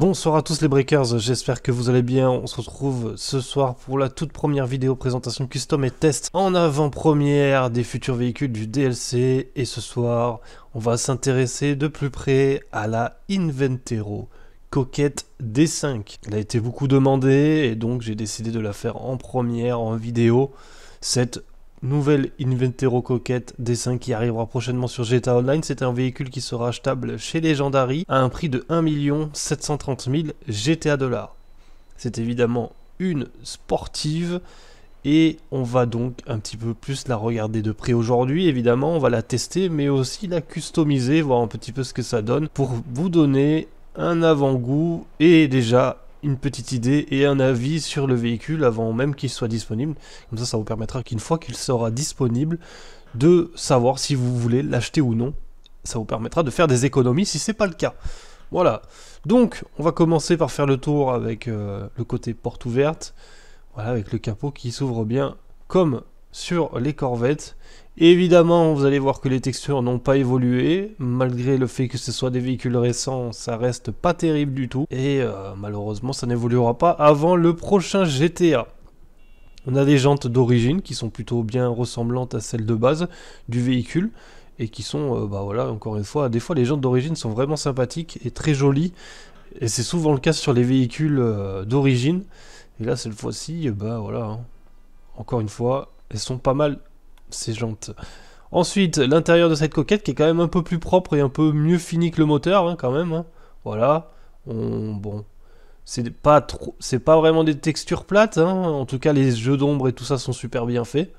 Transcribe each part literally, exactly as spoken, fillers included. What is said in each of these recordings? Bonsoir à tous les breakers, j'espère que vous allez bien. On se retrouve ce soir pour la toute première vidéo présentation custom et test en avant-première des futurs véhicules du D L C. Et ce soir, on va s'intéresser de plus près à la Invetero Coquette D cinq. Elle a été beaucoup demandée et donc j'ai décidé de la faire en première, en vidéo. Cette nouvelle Invetero Coquette D cinq qui arrivera prochainement sur G T A Online. C'est un véhicule qui sera achetable chez Legendary à un prix de un million sept cent trente mille G T A dollars. C'est évidemment une sportive et on va donc un petit peu plus la regarder de près aujourd'hui. Évidemment, on va la tester mais aussi la customiser, voir un petit peu ce que ça donne pour vous donner un avant-goût et déjà une petite idée et un avis sur le véhicule avant même qu'il soit disponible. Comme ça, ça vous permettra qu'une fois qu'il sera disponible, de savoir si vous voulez l'acheter ou non. Ça vous permettra de faire des économies si c'est pas le cas. Voilà. Donc, on va commencer par faire le tour avec euh, le côté porte ouverte. Voilà, avec le capot qui s'ouvre bien comme sur les Corvettes. Et évidemment, vous allez voir que les textures n'ont pas évolué. Malgré le fait que ce soit des véhicules récents, ça reste pas terrible du tout. Et euh, malheureusement, ça n'évoluera pas avant le prochain G T A. On a des jantes d'origine qui sont plutôt bien ressemblantes à celles de base du véhicule. Et qui sont, euh, bah voilà, encore une fois, des fois les jantes d'origine sont vraiment sympathiques et très jolies. Et c'est souvent le cas sur les véhicules euh, d'origine. Et là, cette fois-ci, bah voilà, hein. Encore une fois, elles sont pas mal ces jantes. Ensuite, l'intérieur de cette coquette qui est quand même un peu plus propre et un peu mieux fini que le moteur, hein, quand même. Hein. Voilà. On... Bon. C'est pas trop... c'est pas vraiment des textures plates. Hein. En tout cas, les jeux d'ombre et tout ça sont super bien faits.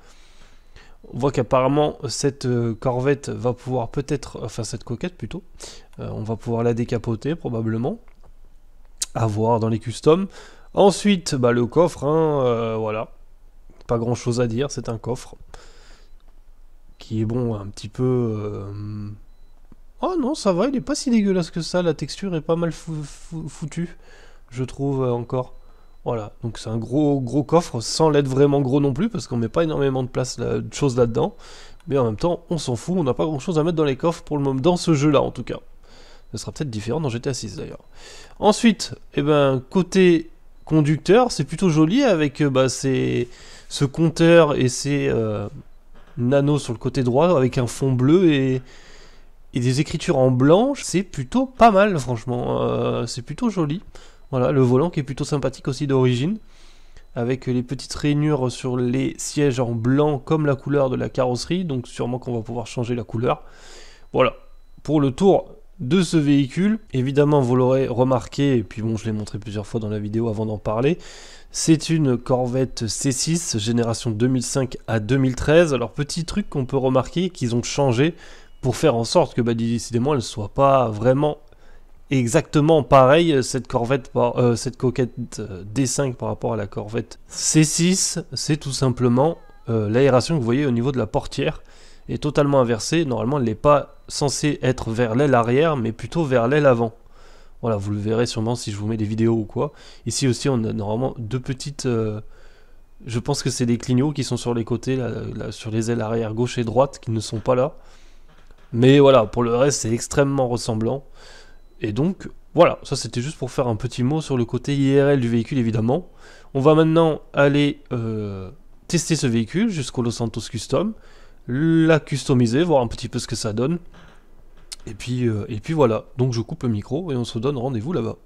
On voit qu'apparemment, cette Corvette va pouvoir peut-être... Enfin, cette coquette plutôt. Euh, on va pouvoir la décapoter probablement. À voir dans les customs. Ensuite, bah, le coffre. Hein, euh, voilà. Pas grand chose à dire. C'est un coffre. Qui est bon, un petit peu... Euh... Oh non, ça va, il est pas si dégueulasse que ça, la texture est pas mal fou fou foutue, je trouve, euh, encore. Voilà, donc c'est un gros gros coffre, sans l'être vraiment gros non plus, parce qu'on met pas énormément de place là, de choses là-dedans, mais en même temps, on s'en fout, on n'a pas grand-chose à mettre dans les coffres, pour le moment, dans ce jeu-là, en tout cas. Ce sera peut-être différent dans G T A six, d'ailleurs. Ensuite, eh ben, côté conducteur, c'est plutôt joli, avec euh, bah, ses... ce compteur et ses... Euh... nano sur le côté droit avec un fond bleu et, et des écritures en blanche, c'est plutôt pas mal franchement, euh, c'est plutôt joli. Voilà, le volant qui est plutôt sympathique aussi d'origine, avec les petites rainures sur les sièges en blanc comme la couleur de la carrosserie, donc sûrement qu'on va pouvoir changer la couleur. Voilà, pour le tour de ce véhicule, évidemment vous l'aurez remarqué, et puis bon je l'ai montré plusieurs fois dans la vidéo avant d'en parler, c'est une Corvette C six, génération deux mille cinq à deux mille treize. Alors petit truc qu'on peut remarquer, qu'ils ont changé pour faire en sorte que bah, décidément elle ne soit pas vraiment exactement pareille, cette Corvette, par, euh, cette coquette D cinq par rapport à la Corvette C six, c'est tout simplement euh, l'aération que vous voyez au niveau de la portière. Est totalement inversée, normalement elle n'est pas censée être vers l'aile arrière mais plutôt vers l'aile avant. Voilà, vous le verrez sûrement si je vous mets des vidéos ou quoi. Ici aussi on a normalement deux petites euh, je pense que c'est des clignots qui sont sur les côtés là, là, sur les ailes arrière gauche et droite qui ne sont pas là, mais voilà, pour le reste c'est extrêmement ressemblant. Et donc voilà, ça c'était juste pour faire un petit mot sur le côté I R L du véhicule. Évidemment on va maintenant aller euh, tester ce véhicule jusqu'au Los Santos Custom, la customiser, voir un petit peu ce que ça donne. Et puis, euh, et puis voilà, donc je coupe le micro et on se donne rendez-vous là-bas.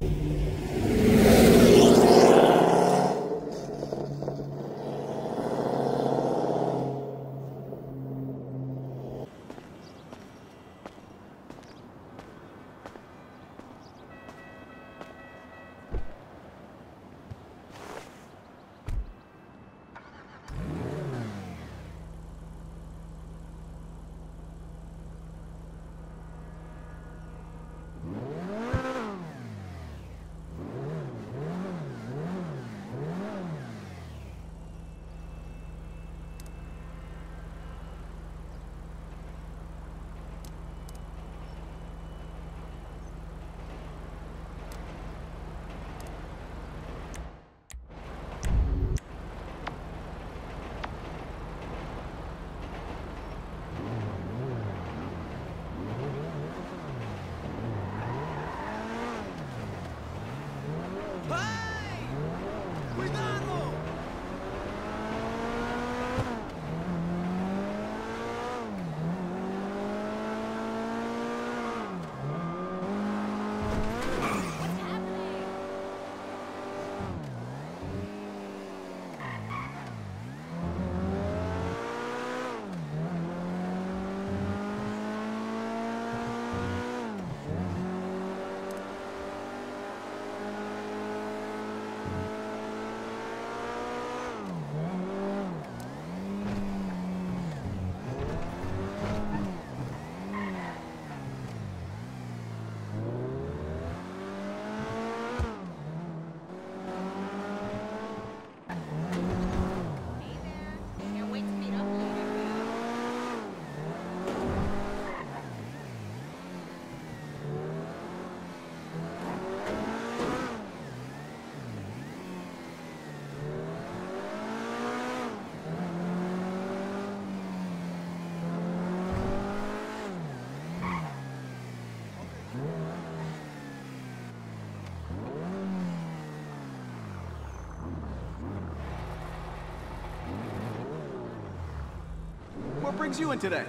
brings you in today?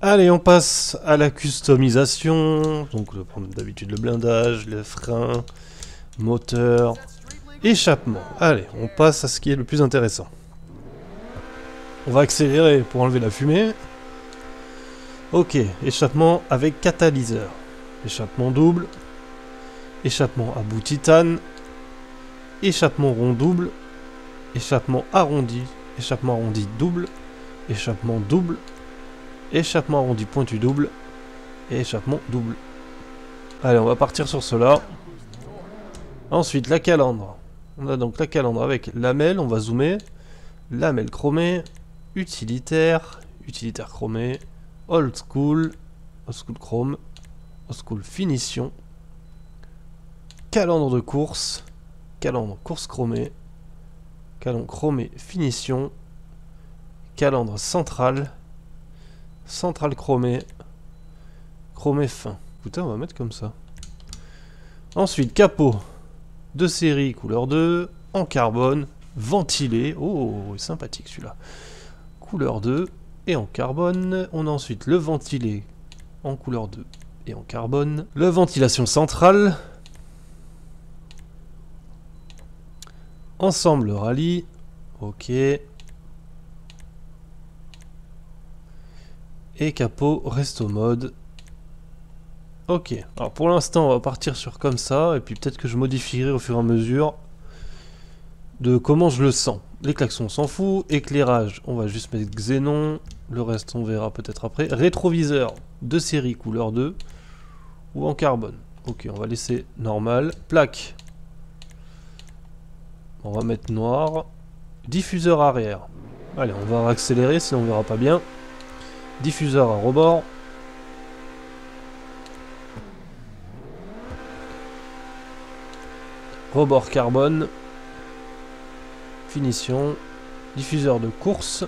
Allez, on passe à la customisation. Donc, on va prendre d'habitude le blindage, les freins, moteur, échappement. Allez, on passe à ce qui est le plus intéressant. On va accélérer pour enlever la fumée. Ok, échappement avec catalyseur. Échappement double. Échappement à bout titane. Échappement rond double, échappement arrondi, échappement arrondi double, échappement double, échappement arrondi pointu double, et échappement double. Allez, on va partir sur cela. Ensuite, la calandre. On a donc la calandre avec lamelle, on va zoomer, lamelle chromée, utilitaire, utilitaire chromé, old school, old school chrome, old school finition, calandre de course, calandre course chromée, calandre chromée finition, calandre centrale, centrale chromée, chromée fin. Écoutez, on va mettre comme ça. Ensuite, capot de série couleur deux, en carbone, ventilé. Oh, sympathique celui-là. Couleur deux et en carbone. On a ensuite le ventilé en couleur deux et en carbone. Le ventilation centrale. Ensemble rallye, ok. Et capot resto mode. Ok, alors pour l'instant on va partir sur comme ça, et puis peut-être que je modifierai au fur et à mesure de comment je le sens. Les klaxons on s'en fout, éclairage on va juste mettre xénon, le reste on verra peut-être après. Rétroviseur de série couleur deux ou en carbone. Ok, on va laisser normal. Plaque. On va mettre noir. Diffuseur arrière. Allez, on va accélérer, sinon on verra pas bien. Diffuseur à rebord. Rebord carbone. Finition. Diffuseur de course.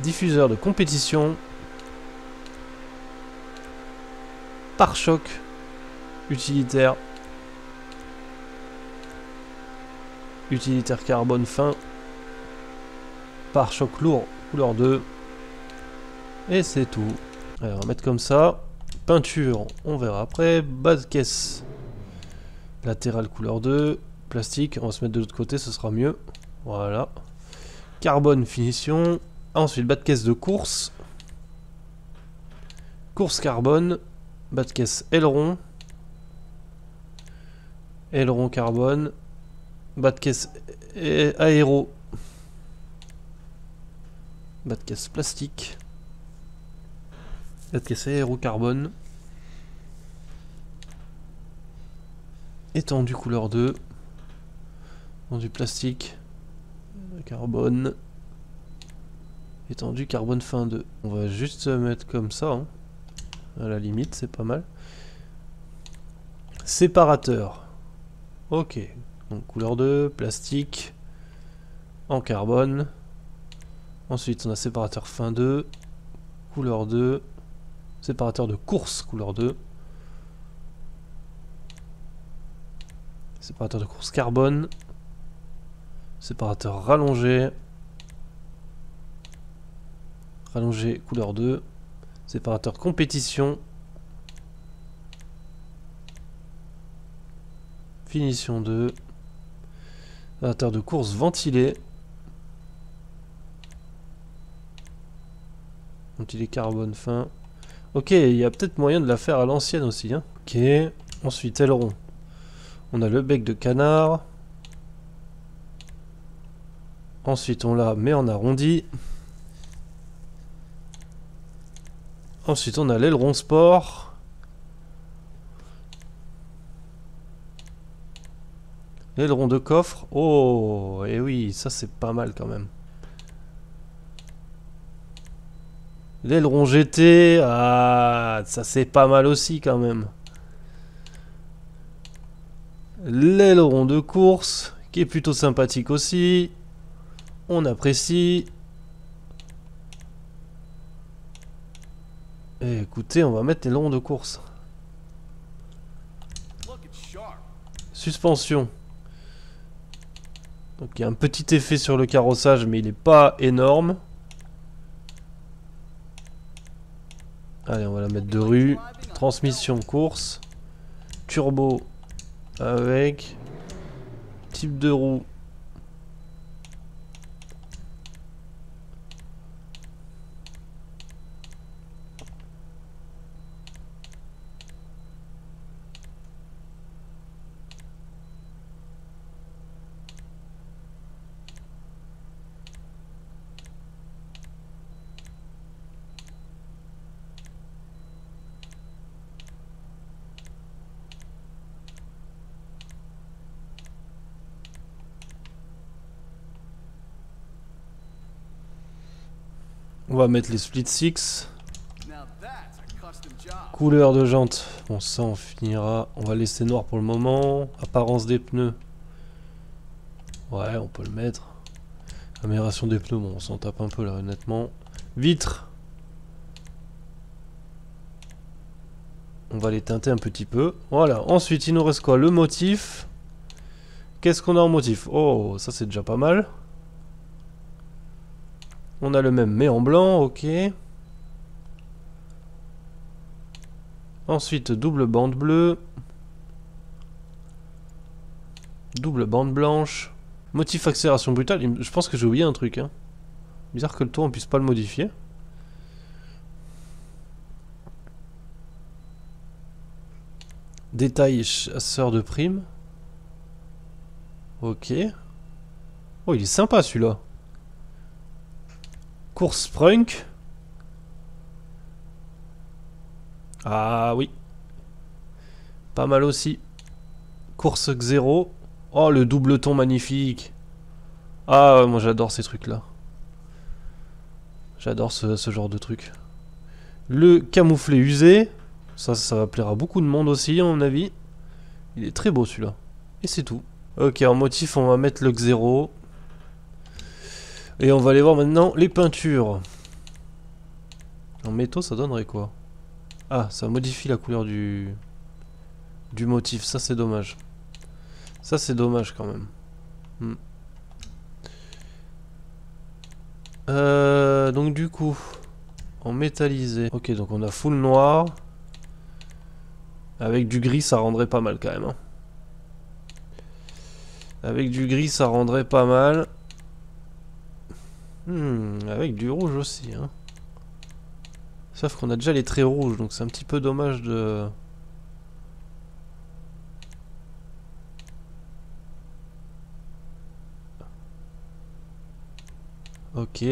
Diffuseur de compétition. Pare-choc. Utilitaire. Utilitaire carbone fin. Pare-choc lourd, couleur deux. Et c'est tout. Allez, on va mettre comme ça. Peinture, on verra après. Bas de caisse. Latéral couleur deux. Plastique, on va se mettre de l'autre côté, ce sera mieux. Voilà. Carbone finition. Ensuite, bas de caisse de course. Course carbone. Bas de caisse aileron. Aileron carbone, bas de caisse aéro, bas de caisse plastique, bas de caisse aéro carbone, étendu couleur deux, étendu plastique, carbone, étendu carbone fin deux. On va juste mettre comme ça, hein. À la limite c'est pas mal. Séparateur. Ok, donc couleur deux, plastique, en carbone. Ensuite on a séparateur fin deux, couleur deux, séparateur de course, couleur deux. Séparateur de course carbone, séparateur rallongé, rallongé couleur deux, séparateur compétition. Finition deux, séparateur de course ventilé, ventilé carbone fin. Ok, il y a peut-être moyen de la faire à l'ancienne aussi, hein. Ok, ensuite aileron. On a le bec de canard. Ensuite on la met en arrondi. Ensuite on a l'aileron sport. L'aileron de coffre, oh, et oui, ça c'est pas mal quand même. L'aileron G T, ah, ça c'est pas mal aussi quand même. L'aileron de course, qui est plutôt sympathique aussi. On apprécie. Et écoutez, on va mettre l'aileron de course. Suspension. Donc il y a un petit effet sur le carrossage, mais il n'est pas énorme. Allez, on va la mettre de rue. Transmission course. Turbo avec type de roue. On va mettre les split six. Couleur de jante. Bon, ça on finira. On va laisser noir pour le moment. Apparence des pneus. Ouais, on peut le mettre. Amélioration des pneus. Bon, on s'en tape un peu là, honnêtement. Vitres. On va les teinter un petit peu. Voilà. Ensuite, il nous reste quoi? Le motif. Qu'est-ce qu'on a en motif? Oh, ça c'est déjà pas mal. On a le même mais en blanc, ok. Ensuite double bande bleue. Double bande blanche. Motif accélération brutale, je pense que j'ai oublié un truc. Hein. Bizarre que le tour on puisse pas le modifier. Détail chasseur de prime. Ok. Oh il est sympa celui-là. Course Sprunk. Ah oui. Pas mal aussi. Course Xero. Oh le double ton magnifique. Ah ouais, moi j'adore ces trucs là. J'adore ce, ce genre de truc. Le camouflé usé. Ça, ça va plaire à beaucoup de monde aussi à mon avis. Il est très beau celui-là. Et c'est tout. Ok, en motif on va mettre le Xero. Et on va aller voir maintenant les peintures. En métaux, ça donnerait quoi? Ah, ça modifie la couleur du du motif. Ça, c'est dommage. Ça, c'est dommage quand même. Hmm. Euh, donc du coup, en métallisé. Ok, donc on a full noir. Avec du gris, ça rendrait pas mal quand même. Hein. Avec du gris, ça rendrait pas mal. Hmm, avec du rouge aussi, hein. Sauf qu'on a déjà les traits rouges, donc c'est un petit peu dommage de... Ok.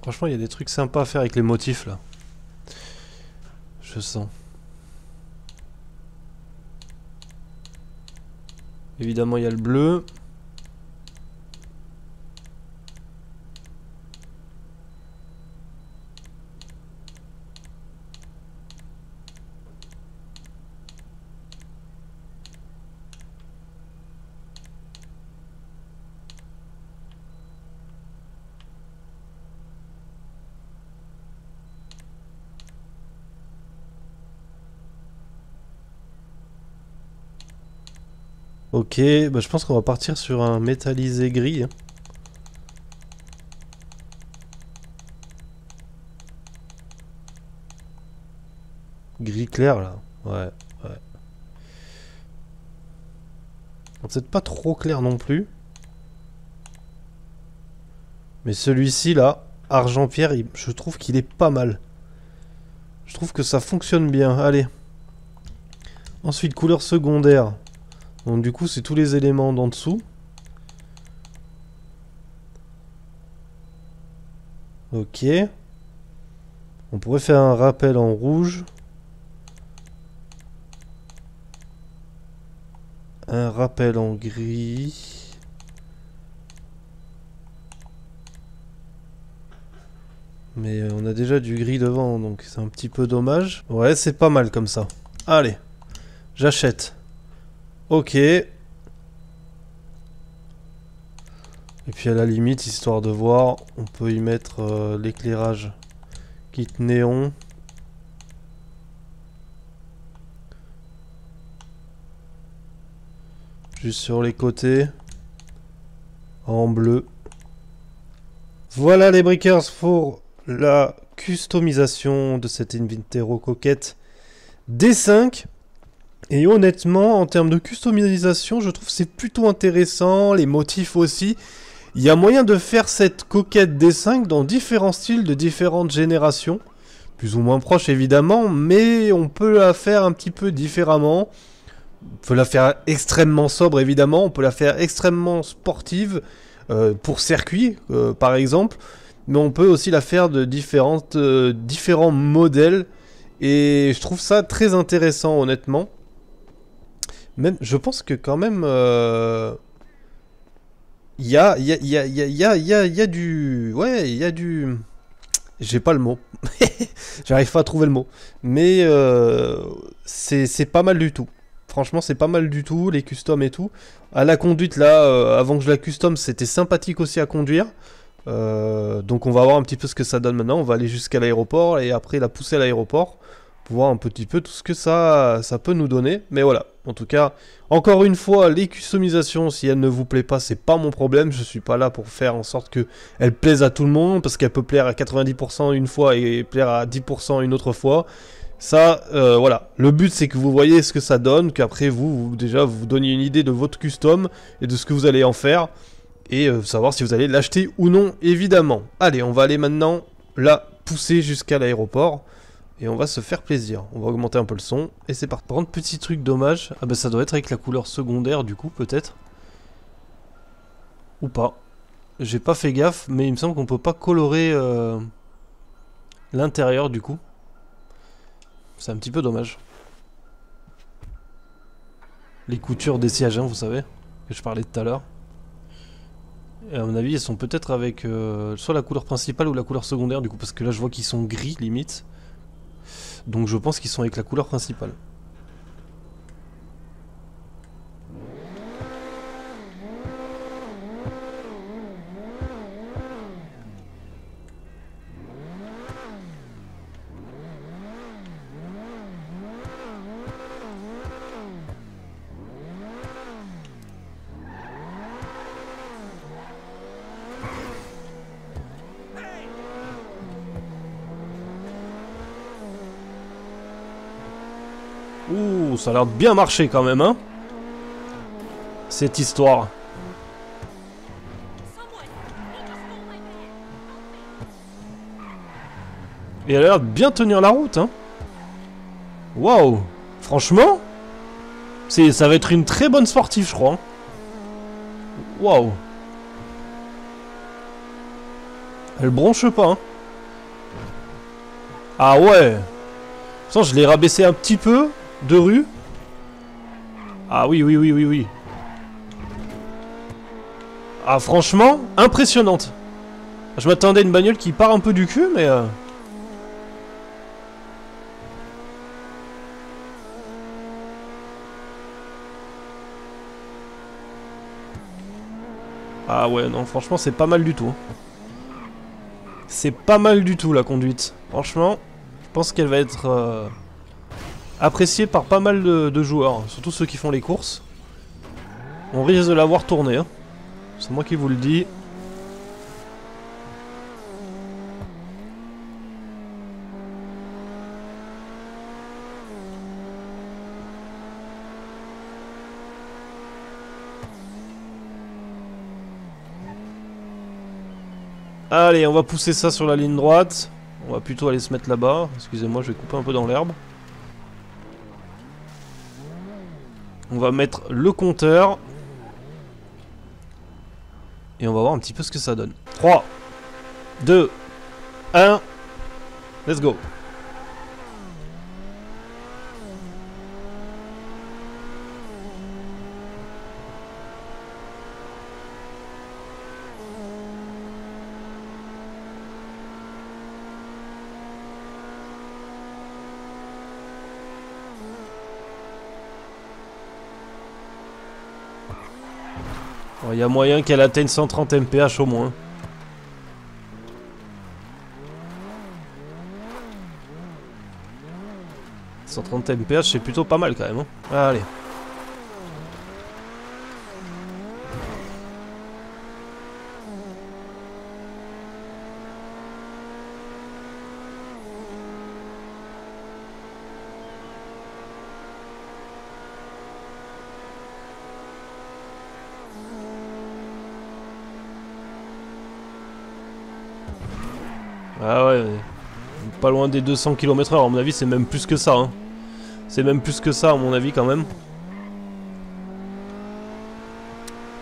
Franchement, il y a des trucs sympas à faire avec les motifs, là. Je sens. Évidemment, il y a le bleu. Ok, bah je pense qu'on va partir sur un métallisé gris. Gris clair là, ouais, ouais. Peut-être pas trop clair non plus. Mais celui-ci là, argent pierre, il, je trouve qu'il est pas mal. Je trouve que ça fonctionne bien, allez. Ensuite, couleur secondaire. Donc du coup c'est tous les éléments d'en dessous. Ok. On pourrait faire un rappel en rouge. Un rappel en gris. Mais on a déjà du gris devant donc c'est un petit peu dommage. Ouais c'est pas mal comme ça. Allez, j'achète. Ok. Et Et puis à la limite, histoire de voir, on peut y mettre euh, l'éclairage kit néon. Juste sur les côtés. En bleu. Voilà les breakers pour la customisation de cette Invetero Coquette D cinq. Et honnêtement, en termes de customisation, je trouve que c'est plutôt intéressant. Les motifs aussi. Il y a moyen de faire cette Coquette D cinq dans différents styles de différentes générations. Plus ou moins proches évidemment, mais on peut la faire un petit peu différemment. On peut la faire extrêmement sobre évidemment. On peut la faire extrêmement sportive. Euh, pour circuit euh, par exemple, mais on peut aussi la faire de différentes, euh, différents modèles, et je trouve ça très intéressant honnêtement. Même, je pense que quand même euh, y a y a y a y a y a y a y a du ouais il y a du j'ai pas le mot j'arrive pas à trouver le mot, mais euh, c'est c'est pas mal du tout. Franchement, c'est pas mal du tout, les customs et tout. À la conduite, là, euh, avant que je la custom, c'était sympathique aussi à conduire. Euh, donc on va voir un petit peu ce que ça donne maintenant. On va aller jusqu'à l'aéroport et après la pousser à l'aéroport. Pour voir un petit peu tout ce que ça, ça peut nous donner. Mais voilà, en tout cas, encore une fois, les customisations, si elles ne vous plaisent pas, c'est pas mon problème. Je suis pas là pour faire en sorte qu'elles plaisent à tout le monde. Parce qu'elle peut plaire à quatre-vingt-dix pour cent une fois et plaire à dix pour cent une autre fois. Ça, euh, voilà. Le but, c'est que vous voyez ce que ça donne, qu'après vous, vous, déjà, vous donniez une idée de votre custom et de ce que vous allez en faire, et euh, savoir si vous allez l'acheter ou non, évidemment. Allez, on va aller maintenant la pousser jusqu'à l'aéroport, et on va se faire plaisir. On va augmenter un peu le son, et c'est parti. Par contre, petit truc dommage, ah ben ça doit être avec la couleur secondaire, du coup, peut-être. Ou pas. J'ai pas fait gaffe, mais il me semble qu'on peut pas colorer euh, l'intérieur, du coup. C'est un petit peu dommage. Les coutures des sièges, hein, vous savez, que je parlais tout à l'heure. À mon avis, elles sont peut-être avec euh, soit la couleur principale ou la couleur secondaire, du coup, parce que là, je vois qu'ils sont gris, limite. Donc, je pense qu'ils sont avec la couleur principale. Ouh, ça a l'air de bien marcher quand même, hein, cette histoire. Et elle a l'air de bien tenir la route, hein. Waouh, franchement, ça va être une très bonne sportive, je crois. Waouh. Elle bronche pas, hein. Ah ouais. Pourtant, je l'ai rabaissé un petit peu. Deux rues. Ah oui, oui, oui, oui, oui. Ah franchement, impressionnante. Je m'attendais à une bagnole qui part un peu du cul, mais... Euh... Ah ouais, non, franchement, c'est pas mal du tout. C'est pas mal du tout, la conduite. Franchement, je pense qu'elle va être... Euh... apprécié par pas mal de, de joueurs, surtout ceux qui font les courses. On risque de l'avoir tourné, hein. C'est moi qui vous le dis. Allez, on va pousser ça sur la ligne droite. On va plutôt aller se mettre là-bas. Excusez-moi, je vais couper un peu dans l'herbe. On va mettre le compteur. Et on va voir un petit peu ce que ça donne. trois, deux, un. Let's go. Il y a moyen qu'elle atteigne cent trente M P H au moins. cent trente M P H, c'est plutôt pas mal quand même. Hein. Allez. Ah ouais, pas loin des deux cents kilomètres heure, à mon avis c'est même plus que ça. Hein. C'est même plus que ça à mon avis quand même.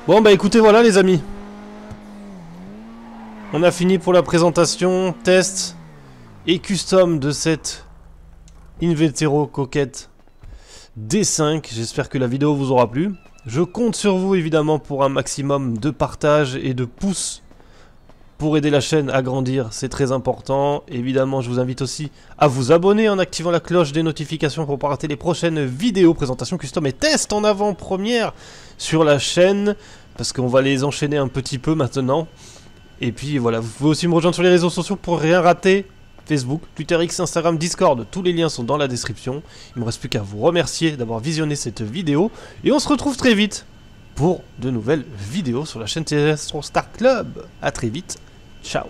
Bon bah écoutez, voilà les amis. On a fini pour la présentation, test et custom de cette Invetero Coquette D cinq. J'espère que la vidéo vous aura plu. Je compte sur vous évidemment pour un maximum de partage et de pouces. Pour aider la chaîne à grandir, c'est très important. Évidemment, je vous invite aussi à vous abonner en activant la cloche des notifications pour ne pas rater les prochaines vidéos, présentations custom et tests en avant-première sur la chaîne. Parce qu'on va les enchaîner un petit peu maintenant. Et puis voilà, vous pouvez aussi me rejoindre sur les réseaux sociaux pour rien rater. Facebook, Twitter X, Instagram, Discord, tous les liens sont dans la description. Il ne me reste plus qu'à vous remercier d'avoir visionné cette vidéo. Et on se retrouve très vite pour de nouvelles vidéos sur la chaîne T G S Star Club. A très vite. Ciao.